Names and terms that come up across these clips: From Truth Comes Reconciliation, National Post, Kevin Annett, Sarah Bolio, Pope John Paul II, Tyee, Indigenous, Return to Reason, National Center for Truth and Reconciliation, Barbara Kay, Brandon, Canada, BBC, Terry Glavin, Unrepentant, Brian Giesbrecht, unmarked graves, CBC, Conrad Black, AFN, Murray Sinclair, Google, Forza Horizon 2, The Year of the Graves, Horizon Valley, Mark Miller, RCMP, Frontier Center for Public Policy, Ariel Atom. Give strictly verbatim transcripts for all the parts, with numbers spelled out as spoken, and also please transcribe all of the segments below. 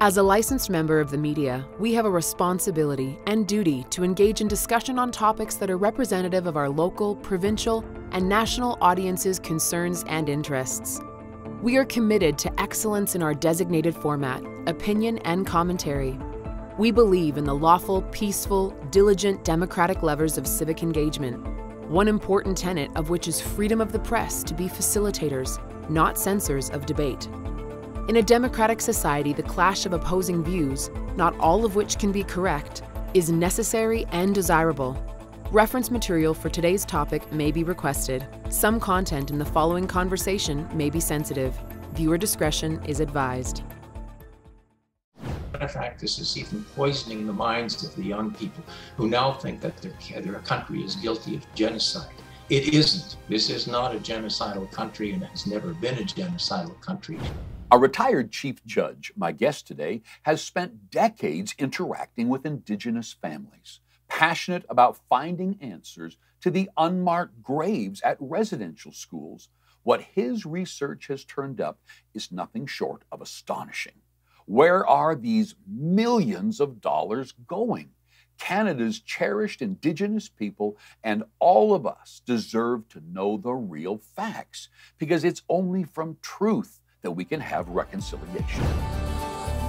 As a licensed member of the media, we have a responsibility and duty to engage in discussion on topics that are representative of our local, provincial, and national audiences' concerns and interests. We are committed to excellence in our designated format, opinion and commentary. We believe in the lawful, peaceful, diligent, democratic levers of civic engagement, one important tenet of which is freedom of the press to be facilitators, not censors of debate. In a democratic society, the clash of opposing views, not all of which can be correct, is necessary and desirable. Reference material for today's topic may be requested. Some content in the following conversation may be sensitive. Viewer discretion is advised. Practice is even poisoning the minds of the young people who now think that their, their country is guilty of genocide. It isn't. This is not a genocidal country, and has never been a genocidal country. A retired chief judge, my guest today, has spent decades interacting with Indigenous families, passionate about finding answers to the unmarked graves at residential schools. What his research has turned up is nothing short of astonishing. Where are these millions of dollars going? Canada's cherished Indigenous people and all of us deserve to know the real facts, because it's only from truth that we can have reconciliation.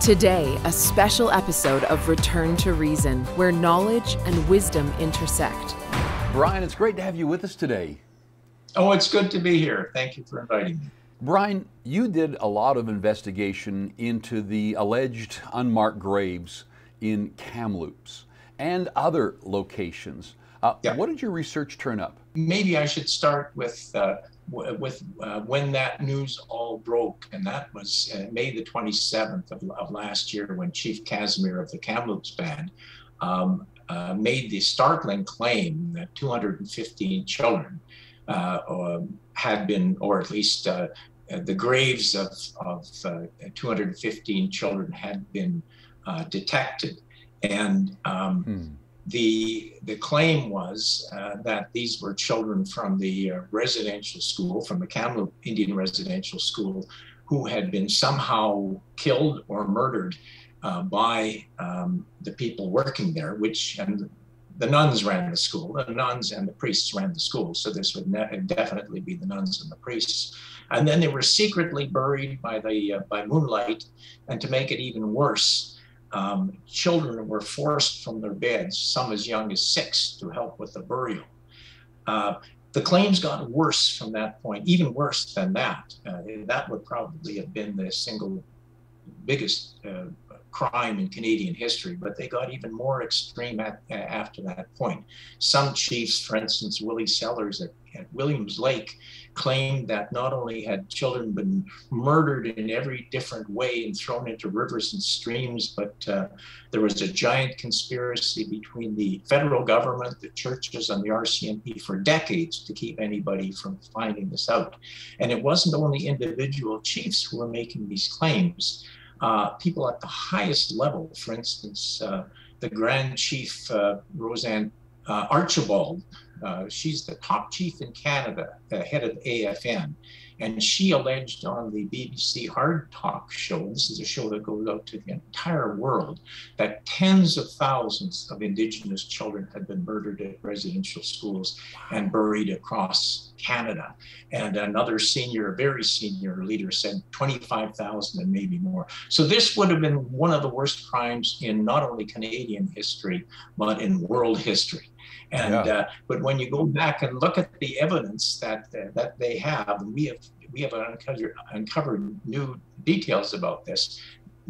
Today, a special episode of Return to Reason, where knowledge and wisdom intersect. Brian, it's great to have you with us today. Oh, it's good to be here. Thank you for inviting me. Brian, you did a lot of investigation into the alleged unmarked graves in Kamloops and other locations. Uh, yeah. What did your research turn up? Maybe I should start with uh, with uh, when that news all broke, and that was uh, May the twenty-seventh of, of last year, when Chief Casimir of the Kamloops Band um, uh, made the startling claim that two hundred fifteen children uh, um, had been, or at least uh, the graves of, of uh, two hundred fifteen children had been uh, detected. And um, hmm. The, the claim was uh, that these were children from the uh, residential school, from the Kamloops Indian Residential School, who had been somehow killed or murdered uh, by um, the people working there, which, and the nuns ran the school, the nuns and the priests ran the school, so this would definitely be the nuns and the priests. And then they were secretly buried by, the, uh, by moonlight, and to make it even worse, Um, children were forced from their beds, some as young as six, to help with the burial. Uh, the claims got worse from that point, even worse than that. Uh, that would probably have been the single biggest uh, crime in Canadian history, but they got even more extreme at, uh, after that point. Some chiefs, for instance, Willie Sellers at, at Williams Lake, claimed that not only had children been murdered in every different way and thrown into rivers and streams, but uh, there was a giant conspiracy between the federal government, the churches, and the R C M P for decades to keep anybody from finding this out. And it wasn't only individual chiefs who were making these claims. Uh, people at the highest level, for instance, uh, the Grand Chief, uh, Roseanne uh, Archibald, Uh, she's the top chief in Canada, the head of A F N, and she alleged on the B B C Hard Talk show, this is a show that goes out to the entire world, that tens of thousands of Indigenous children had been murdered at residential schools and buried across Canada. And another senior, very senior leader said twenty-five thousand and maybe more. So this would have been one of the worst crimes in not only Canadian history, but in world history. And yeah. uh, but when you go back and look at the evidence that uh, that they have, and we have we have uncovered uncovered new details about this.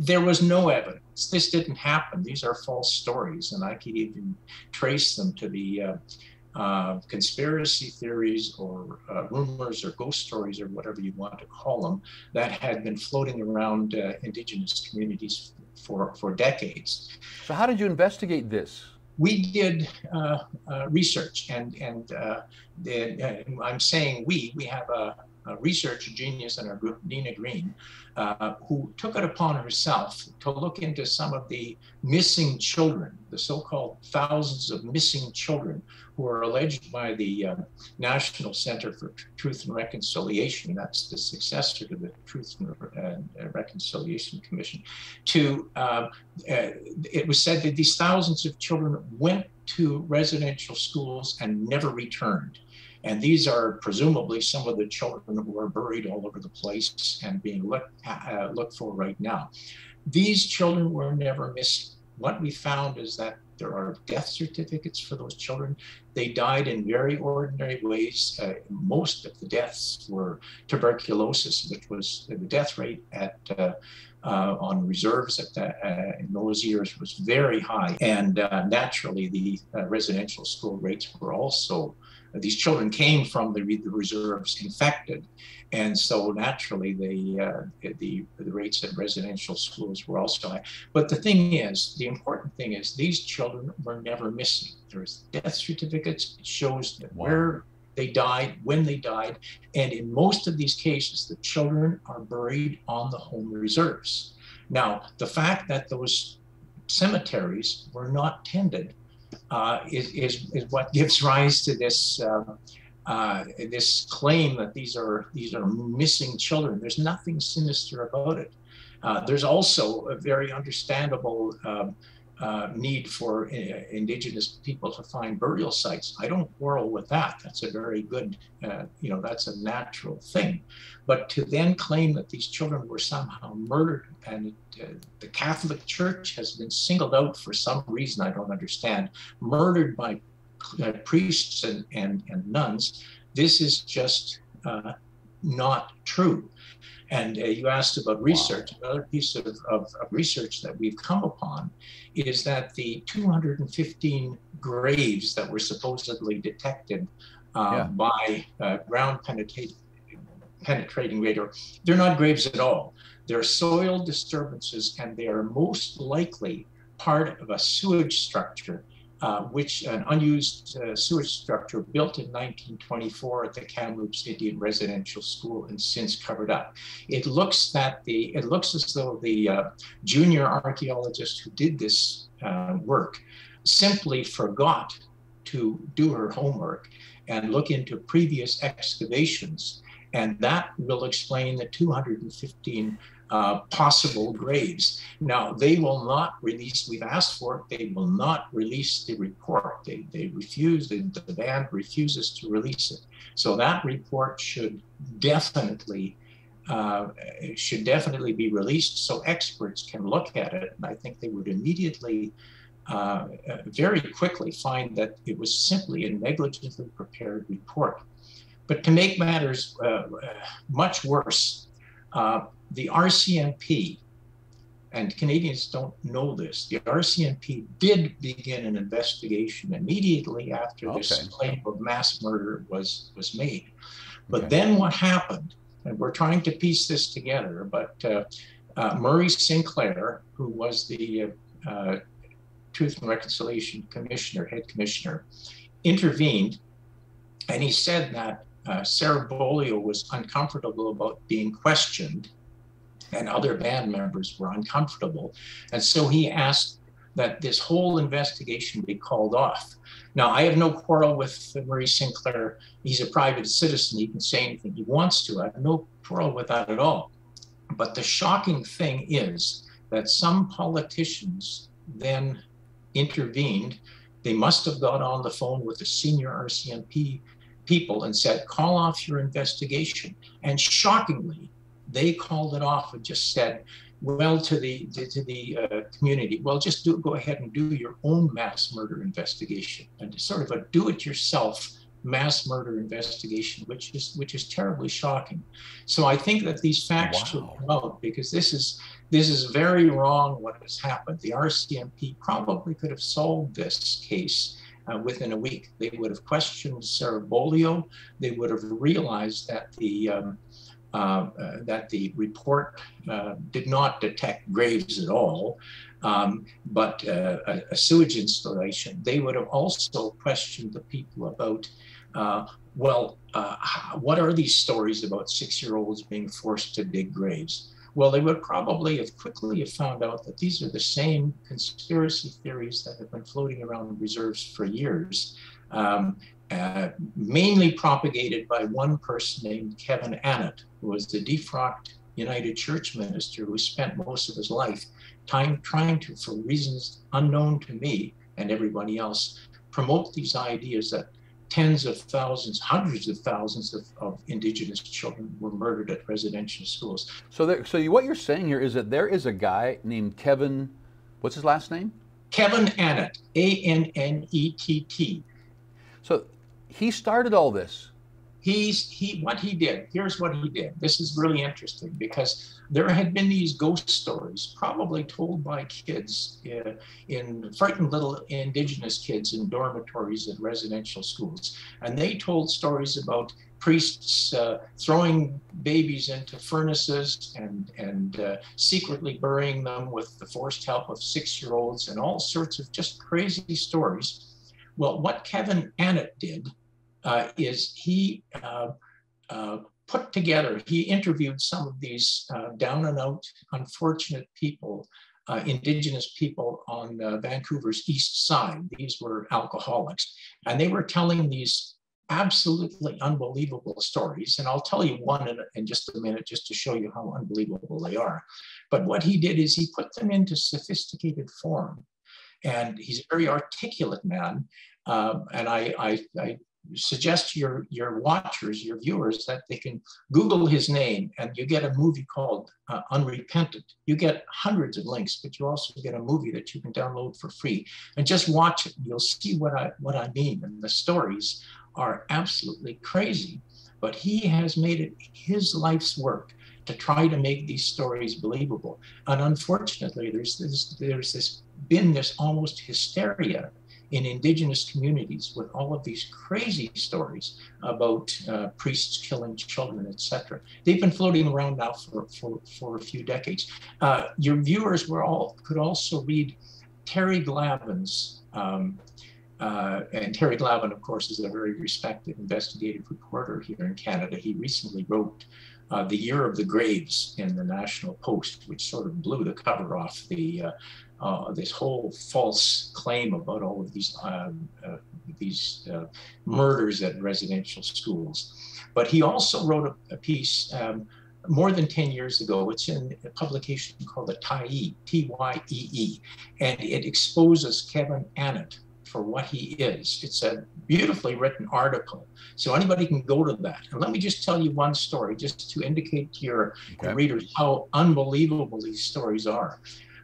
There was no evidence. This didn't happen. These are false stories, and I can even trace them to the uh, uh, conspiracy theories or uh, rumors or ghost stories or whatever you want to call them that had been floating around uh, Indigenous communities for for decades. So, how did you investigate this? We did uh, uh, research, and and uh, the, uh, I'm saying we, we have a, uh, research genius in our group, Nina Green, uh, who took it upon herself to look into some of the missing children, the so-called thousands of missing children who are alleged by the uh, National Center for Truth and Reconciliation, that's the successor to the Truth and Reconciliation Commission, to, uh, uh, it was said that these thousands of children went to residential schools and never returned. And these are presumably some of the children who are buried all over the place and being looked, uh, looked for right now. These children were never missing. What we found is that there are death certificates for those children. They died in very ordinary ways. Uh, most of the deaths were tuberculosis, which was the death rate at uh, uh, on reserves at the, uh, in those years was very high. And uh, naturally, the uh, residential school rates were also, uh, these children came from the, the reserves infected. And so naturally, the, uh, the, the rates at residential schools were also high. But the thing is, the important thing is these children were never missing. There's death certificates. It shows that where they died, when they died. And in most of these cases, the children are buried on the home reserves. Now, the fact that those cemeteries were not tended uh, is, is, is what gives rise to this uh, Uh, this claim that these are these are missing children. There's nothing sinister about it. Uh, there's also a very understandable uh, uh, need for uh, Indigenous people to find burial sites. I don't quarrel with that. That's a very good, uh, you know, that's a natural thing. But to then claim that these children were somehow murdered, and uh, the Catholic Church has been singled out for some reason I don't understand, murdered by Uh, priests and, and, and nuns, this is just uh, not true. And uh, you asked about research. Wow. Another piece of, of, of research that we've come upon is that the two hundred fifteen graves that were supposedly detected uh, yeah. by uh, ground penetrating, penetrating radar, they're not graves at all. They're soil disturbances, and they are most likely part of a sewage structure Uh, which an unused uh, sewage structure built in nineteen twenty-four at the Kamloops Indian Residential School and since covered up. It looks that the it looks as though the uh, junior archaeologist who did this uh, work simply forgot to do her homework and look into previous excavations, and that will explain the two hundred fifteen Uh, possible graves. Now, they will not release, we've asked for it, they will not release the report. They, they refuse, the, the band refuses to release it. So that report should definitely uh, should definitely be released so experts can look at it. And I think they would immediately, uh, very quickly find that it was simply a negligently prepared report. But to make matters uh, much worse, uh, the R C M P, and Canadians don't know this, the R C M P did begin an investigation immediately after okay. this claim of mass murder was, was made. But okay. then what happened, and we're trying to piece this together, but uh, uh, Murray Sinclair, who was the uh, uh, Truth and Reconciliation Commissioner, head commissioner, intervened, and he said that uh, Sarah Bolio was uncomfortable about being questioned, and other band members were uncomfortable. And so he asked that this whole investigation be called off. Now, I have no quarrel with Murray Sinclair. He's a private citizen. He can say anything he wants to. I have no quarrel with that at all. But the shocking thing is that some politicians then intervened. They must have got on the phone with the senior R C M P people and said, call off your investigation. And shockingly, they called it off and just said, well, to the to the uh, community, well, just do go ahead and do your own mass murder investigation, and sort of a do-it-yourself mass murder investigation, which is which is terribly shocking. So I think that these facts wow. should come out, because this is this is very wrong what has happened. The R C M P probably could have solved this case Uh, within a week. They would have questioned Sarah Bolio. They would have realized that the um, uh, uh, that the report uh, did not detect graves at all, um, but uh, a, a sewage installation. They would have also questioned the people about uh, well, uh, what are these stories about six-year-olds being forced to dig graves? Well, they would probably have quickly have found out that these are the same conspiracy theories that have been floating around reserves for years, um, uh, mainly propagated by one person named Kevin Annett, who was the defrocked United Church minister who spent most of his life time trying to, for reasons unknown to me and everybody else, promote these ideas that tens of thousands, hundreds of thousands of, of Indigenous children were murdered at residential schools. So there, so you, what you're saying here is that there is a guy named Kevin, what's his last name? Kevin Annett, A N N E T T. So he started all this. He's, he, what he did, here's what he did. This is really interesting because there had been these ghost stories probably told by kids, uh, in frightened little Indigenous kids in dormitories at residential schools. And they told stories about priests uh, throwing babies into furnaces and, and uh, secretly burying them with the forced help of six-year-olds and all sorts of just crazy stories. Well, what Kevin Annett did Uh, is he uh, uh, put together, he interviewed some of these uh, down and out unfortunate people, uh, Indigenous people on uh, Vancouver's east side. These were alcoholics. And they were telling these absolutely unbelievable stories. And I'll tell you one in, in just a minute, just to show you how unbelievable they are. But what he did is he put them into sophisticated form. And he's a very articulate man. Uh, and I, I, I suggest to your, your watchers, your viewers, that they can Google his name and you get a movie called uh, Unrepentant. You get hundreds of links, but you also get a movie that you can download for free. And just watch it, you'll see what I, what I mean. And the stories are absolutely crazy, but he has made it his life's work to try to make these stories believable. And unfortunately, there's, this, there's this, been this almost hysteria in Indigenous communities with all of these crazy stories about uh, priests killing children, et cetera. They've been floating around now for, for, for a few decades. Uh, your viewers were all could also read Terry Glavin's, um, uh, and Terry Glavin, of course, is a very respected investigative reporter here in Canada. He recently wrote Uh, The Year of the Graves in the National Post, which sort of blew the cover off the uh, uh, this whole false claim about all of these uh, uh, these uh, murders at residential schools. But he also wrote a, a piece um, more than ten years ago. It's in a publication called the Tyee, T Y E E, and it exposes Kevin Annett for what he is. It's a beautifully written article. So anybody can go to that. And let me just tell you one story just to indicate to your okay. readers how unbelievable these stories are.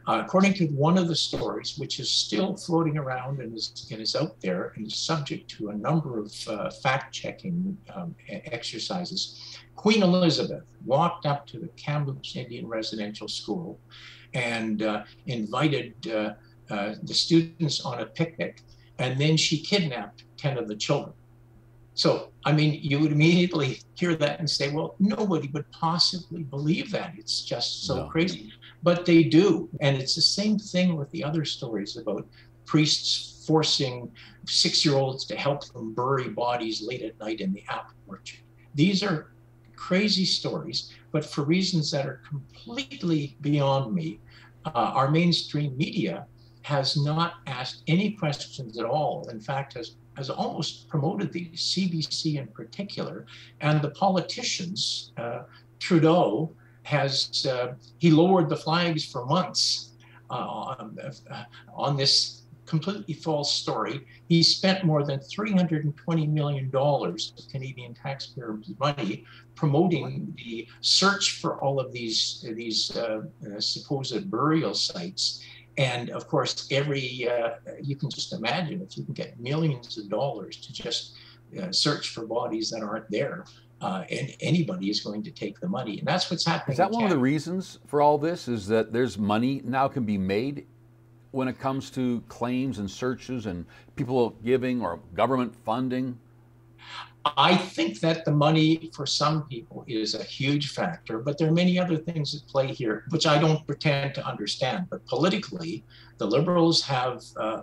Uh, according to one of the stories, which is still floating around and is, and is out there and is subject to a number of uh, fact-checking um, exercises, Queen Elizabeth walked up to the Kamloops Indian Residential School and uh, invited uh, uh, the students on a picnic. And then she kidnapped ten of the children. So, I mean, you would immediately hear that and say, well, nobody would possibly believe that. It's just so no. crazy. But they do. And it's the same thing with the other stories about priests forcing six-year-olds to help them bury bodies late at night in the apple orchard. These are crazy stories, but for reasons that are completely beyond me, uh, our mainstream media has not asked any questions at all. In fact, has, has almost promoted these, C B C in particular, and the politicians. Uh, Trudeau has, uh, he lowered the flags for months uh, on, uh, on this completely false story. He spent more than three hundred twenty million dollars of Canadian taxpayer money promoting the search for all of these, these uh, uh, supposed burial sites. And of course, every, uh, you can just imagine if you can get millions of dollars to just uh, search for bodies that aren't there, uh, and anybody is going to take the money. And that's what's happening. Is that one of the reasons for all this is that there's money now can be made when it comes to claims and searches and people giving or government funding? I think that the money for some people is a huge factor, but there are many other things at play here, which I don't pretend to understand. But politically, the Liberals have uh,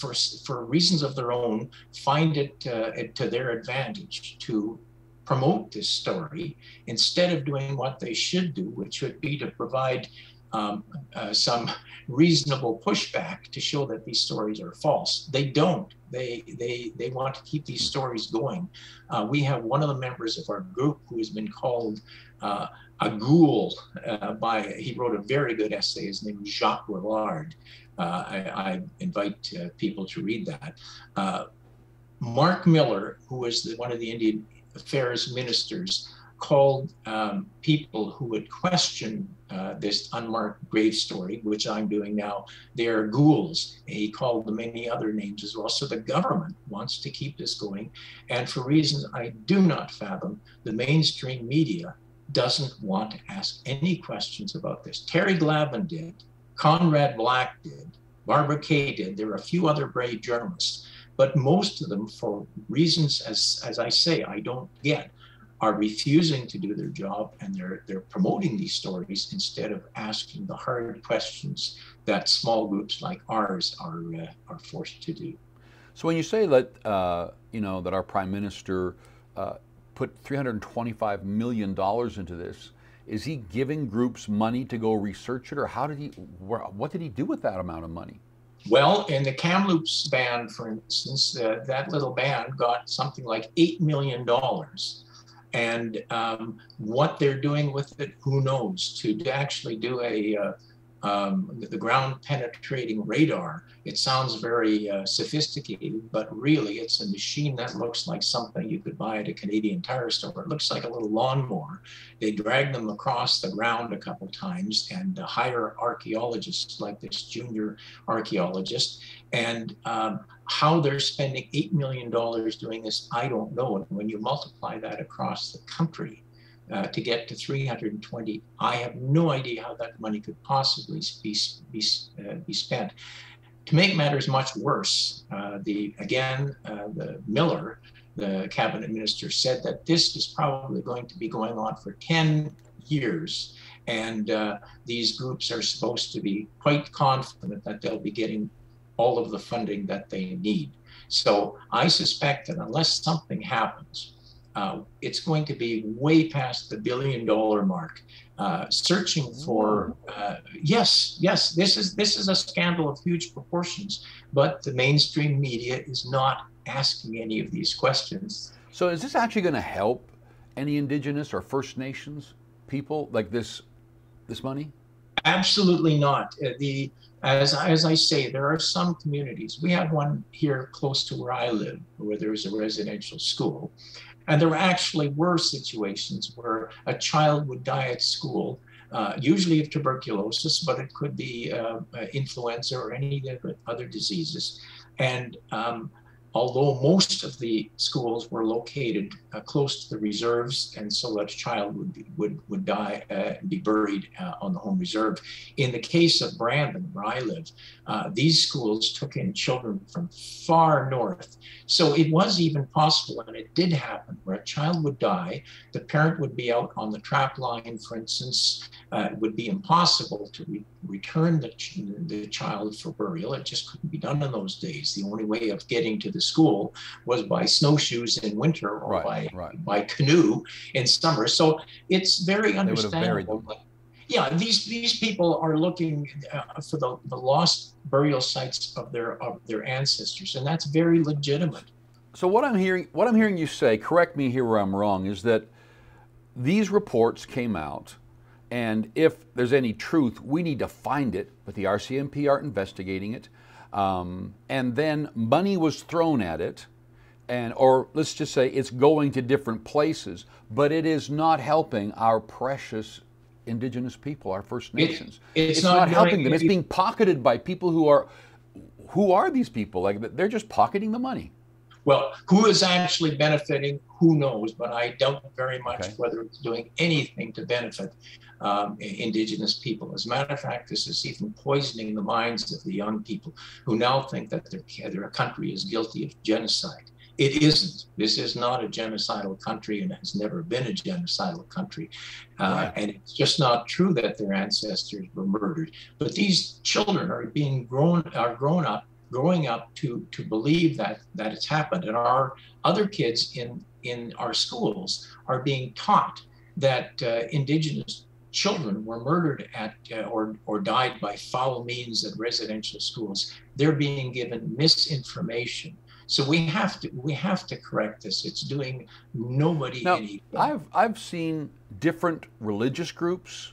for, for reasons of their own, find it, uh, it to their advantage to promote this story instead of doing what they should do, which would be to provide um, uh, some reasonable pushback to show that these stories are false. They don't. They, they, they want to keep these stories going. Uh, we have one of the members of our group who has been called uh, a ghoul uh, by, he wrote a very good essay, his name is Jacques Rillard. Uh, I, I invite uh, people to read that. Uh, Mark Miller, who is the, one of the Indian Affairs ministers, called um, people who would question uh, this unmarked grave story, which I'm doing now, they're ghouls. He called them many other names as well. So the government wants to keep this going. And for reasons I do not fathom, the mainstream media doesn't want to ask any questions about this. Terry Glavin did, Conrad Black did, Barbara Kay did, there were a few other brave journalists, but most of them, for reasons, as, as I say, I don't get, are refusing to do their job, and they're, they're promoting these stories instead of asking the hard questions that small groups like ours are, uh, are forced to do. So when you say that, uh, you know, that our Prime Minister uh, put three hundred twenty-five million dollars into this, is he giving groups money to go research it, or how did he, what did he do with that amount of money? Well, in the Kamloops Band, for instance, uh, that little band got something like eight million dollars. And um, what they're doing with it, who knows? To, to actually do a uh, um, the ground penetrating radar, it sounds very uh, sophisticated, but really it's a machine that looks like something you could buy at a Canadian tire store. It looks like a little lawnmower. They drag them across the ground a couple times and uh, hire archaeologists like this junior archaeologist. And um, how they're spending eight million dollars doing this, I don't know. And when you multiply that across the country uh, to get to three hundred twenty, I have no idea how that money could possibly be, be, uh, be spent. To make matters much worse, uh, the again, uh, the Miller, the cabinet minister, said that this is probably going to be going on for ten years. And uh, these groups are supposed to be quite confident that they'll be getting all of the funding that they need. So I suspect that unless something happens, uh, it's going to be way past the billion dollar mark. Uh, searching for, uh, yes, yes, this is, this is a scandal of huge proportions, but the mainstream media is not asking any of these questions. So is this actually going to help any Indigenous or First Nations people, like this, this money? Absolutely not. Uh, the As, as I say, there are some communities. We have one here close to where I live, where there is a residential school. And there actually were situations where a child would die at school, uh, usually of tuberculosis, but it could be uh, influenza or any other diseases. And um, although most of the schools were located uh, close to the reserves, and so that child would be, would would die uh, and be buried uh, on the home reserve. In the case of Brandon, where I live, uh, these schools took in children from far north. So it was even possible, and it did happen, where a child would die, the parent would be out on the trap line, for instance. Uh, it would be impossible to re return the, ch the child for burial. It just couldn't be done in those days. The only way of getting to the school was by snowshoes in winter, or right, by right. by canoe in summer. So it's very understandable. Yeah, these these people are looking uh, for the, the lost burial sites of their of their ancestors, and that's very legitimate. So what I'm hearing, what I'm hearing you say, correct me here where I'm wrong, is that these reports came out, and if there's any truth, we need to find it. But the R C M P aren't investigating it. Um, and then money was thrown at it, and or let's just say it's going to different places, but it is not helping our precious Indigenous people, our First Nations. It, it's, it's not, not helping them. It's being pocketed by people who are, who are these people? Like, they're just pocketing the money. Well, who is actually benefiting, who knows, but I doubt very much okay. whether it's doing anything to benefit um, Indigenous people. As a matter of fact, this is even poisoning the minds of the young people who now think that their, their country is guilty of genocide. It isn't. This is not a genocidal country, and has never been a genocidal country. Uh, right. And it's just not true that their ancestors were murdered. But these children are being grown, are grown up growing up to to believe that that it's happened. And our other kids in in our schools are being taught that uh, Indigenous children were murdered at uh, or or died by foul means at residential schools. They're being given misinformation. So we have to we have to correct this. It's doing nobody any good. I've I've seen different religious groups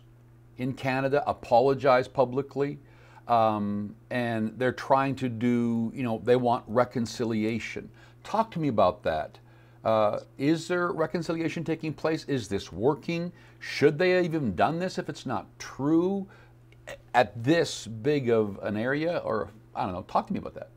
in Canada apologize publicly, um, and they're trying to do, you know, they want reconciliation. Talk to me about that. Uh, is there reconciliation taking place? Is this working? Should they have even done this if it's not true at this big of an area? Or, I don't know, talk to me about that.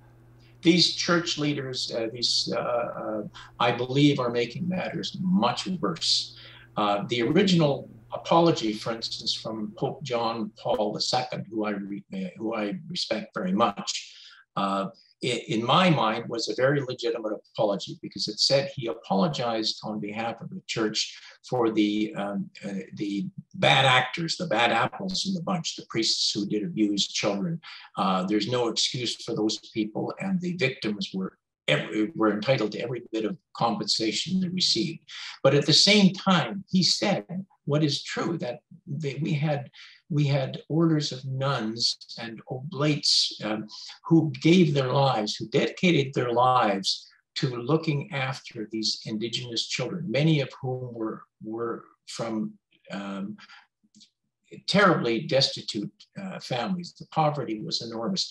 These church leaders, uh, these, uh, uh, I believe, are making matters much worse. Uh, the original apology, for instance, from Pope John Paul the Second, who I, re who I respect very much, uh, in my mind was a very legitimate apology, because it said he apologized on behalf of the church for the, um, uh, the bad actors, the bad apples in the bunch, the priests who did abuse children. Uh, there's no excuse for those people, and the victims were, every, were entitled to every bit of compensation they received. But at the same time, he said what is true, that they, we had we had orders of nuns and oblates um, who gave their lives, who dedicated their lives to looking after these Indigenous children, many of whom were, were from um, terribly destitute uh, families. The poverty was enormous.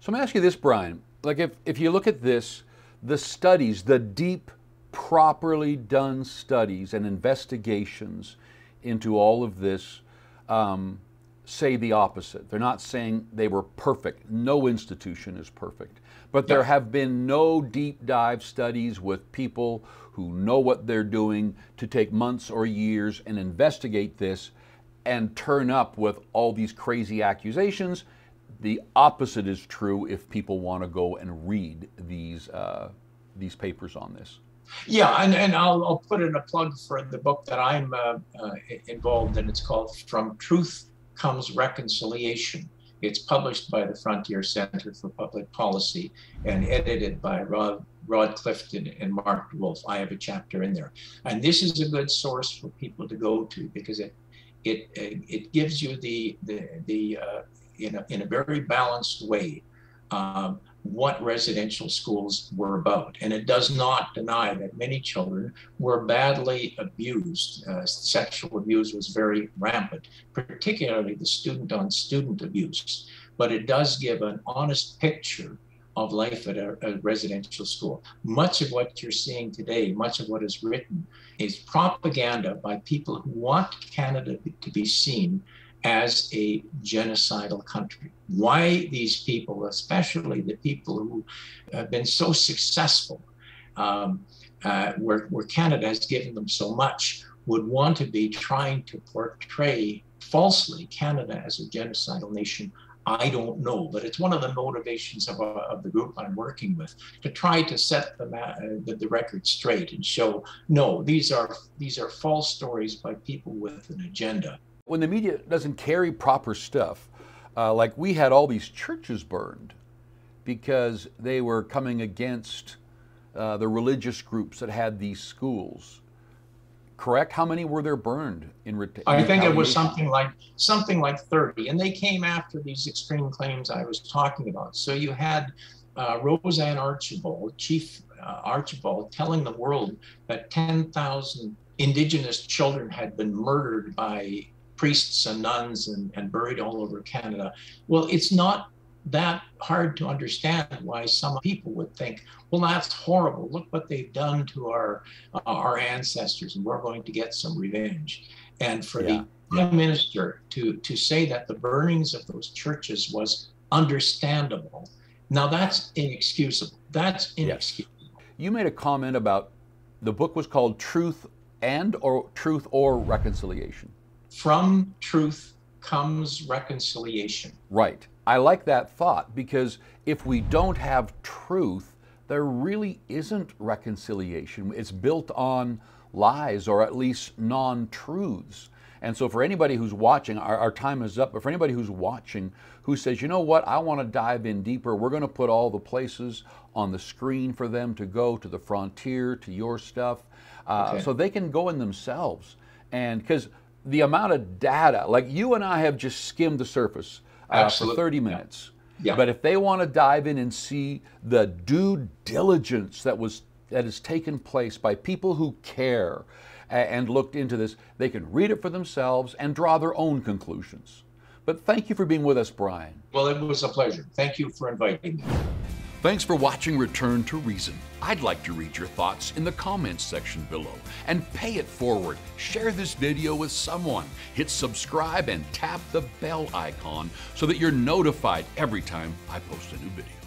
So I'm gonna ask you this, Brian, like if, if you look at this, the studies, the deep, properly done studies and investigations into all of this, um, say the opposite. They're not saying they were perfect. No institution is perfect. But there have been no deep dive studies with people who know what they're doing to take months or years and investigate this and turn up with all these crazy accusations. The opposite is true if people want to go and read these, uh, these papers on this. Yeah, and, and I'll, I'll put in a plug for the book that I'm uh, uh, involved in. It's called From Truth Comes Reconciliation. It's published by the Frontier Center for Public Policy and edited by Rod, Rod Clifton and Mark Wolf. I have a chapter in there. And this is a good source for people to go to, because it it it gives you the, the, the uh, in, a, in a very balanced way, um, what residential schools were about. And it does not deny that many children were badly abused. Uh, sexual abuse was very rampant, particularly the student-on-student abuse. But it does give an honest picture of life at a, a residential school. Much of what you're seeing today, much of what is written, is propaganda by people who want Canada to be seen as a genocidal country. Why these people, especially the people who have been so successful, um, uh, where, where Canada has given them so much, would want to be trying to portray falsely Canada as a genocidal nation, I don't know. But it's one of the motivations of, uh, of the group I'm working with, to try to set the, uh, the, the record straight and show, no, these are, these are false stories by people with an agenda. When the media doesn't carry proper stuff, uh, like we had all these churches burned because they were coming against uh, the religious groups that had these schools. Correct? How many were there burned in return? I think it was something like something like thirty, and they came after these extreme claims I was talking about. So you had uh, Roseanne Archibald, Chief uh, Archibald, telling the world that ten thousand Indigenous children had been murdered by priests and nuns and, and buried all over Canada. Well, it's not that hard to understand why some people would think, well, that's horrible. Look what they've done to our uh, our ancestors, and we're going to get some revenge. And for yeah. the yeah. minister to, to say that the burnings of those churches was understandable, now that's inexcusable. That's inexcusable. Yes. You made a comment about, the book was called Truth and or Truth or Reconciliation. From Truth Comes Reconciliation. Right. I like that thought, because if we don't have truth, there really isn't reconciliation. It's built on lies, or at least non-truths. And so for anybody who's watching, our, our time is up, but for anybody who's watching who says, you know what, I want to dive in deeper, we're going to put all the places on the screen for them to go to the Frontier, to your stuff, uh, okay. so they can go in themselves. And because the amount of data, like you and I have just skimmed the surface uh, for thirty minutes. Yeah. Yeah. But if they want to dive in and see the due diligence that was that has taken place by people who care and looked into this, they can read it for themselves and draw their own conclusions. But thank you for being with us, Brian. Well, it was a pleasure. Thank you for inviting me. Thanks for watching Return to Reason. I'd like to read your thoughts in the comments section below. And pay it forward. Share this video with someone. Hit subscribe and tap the bell icon so that you're notified every time I post a new video.